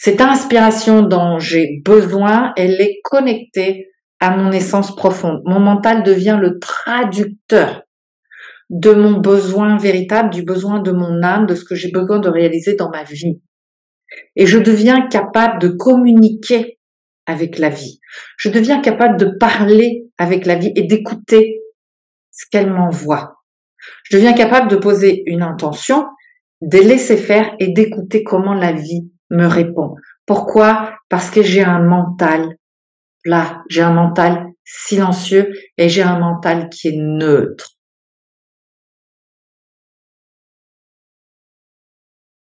Cette inspiration dont j'ai besoin, elle est connectée à mon essence profonde. Mon mental devient le traducteur de mon besoin véritable, du besoin de mon âme, de ce que j'ai besoin de réaliser dans ma vie. Et je deviens capable de communiquer avec la vie. Je deviens capable de parler avec la vie et d'écouter ce qu'elle m'envoie. Je deviens capable de poser une intention, de laisser faire et d'écouter comment la vie me répond. Pourquoi? Parce que j'ai un mental plat, j'ai un mental silencieux et j'ai un mental qui est neutre.